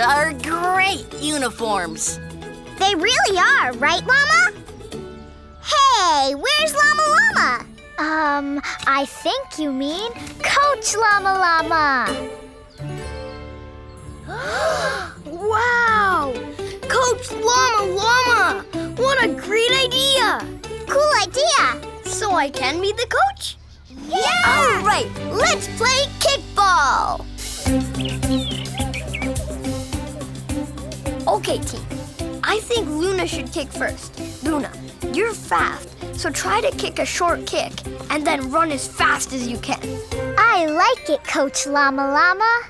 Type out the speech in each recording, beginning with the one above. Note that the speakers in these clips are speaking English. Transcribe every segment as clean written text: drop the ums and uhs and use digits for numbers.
are great uniforms. They really are, right, Llama? Hey, where's Llama Llama? I think you mean Coach Llama Llama. Wow! Coach Llama Llama! What a great idea! Cool idea! So I can be the coach? Yeah! All right, let's play kickball! Okay, team. I think Luna should kick first. Luna, you're fast, so try to kick a short kick and then run as fast as you can. I like it, Coach Llama Llama.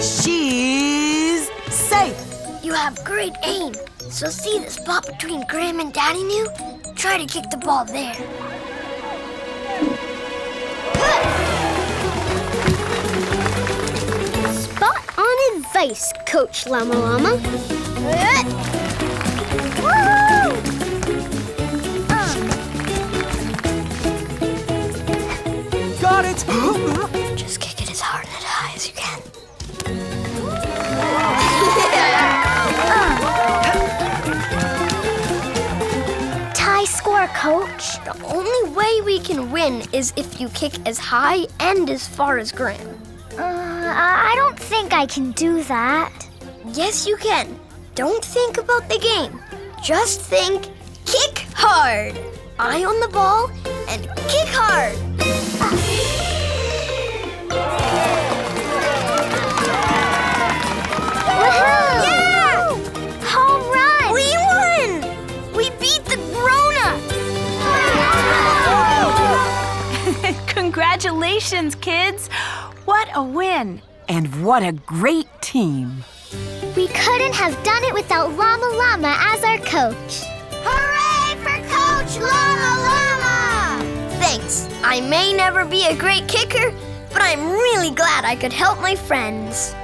She's safe. You have great aim. So see the spot between Graham and Daddy New? Try to kick the ball there. Spot on advice, Coach Llama Llama. Got it! Coach, the only way we can win is if you kick as high and as far as Graham. I don't think I can do that. Yes, you can. Don't think about the game. Just think, kick hard. Eye on the ball and kick hard. Woohoo! Yeah! Congratulations, kids! What a win! And what a great team! We couldn't have done it without Llama Llama as our coach. Hooray for Coach Llama Llama! Thanks. I may never be a great kicker, but I'm really glad I could help my friends.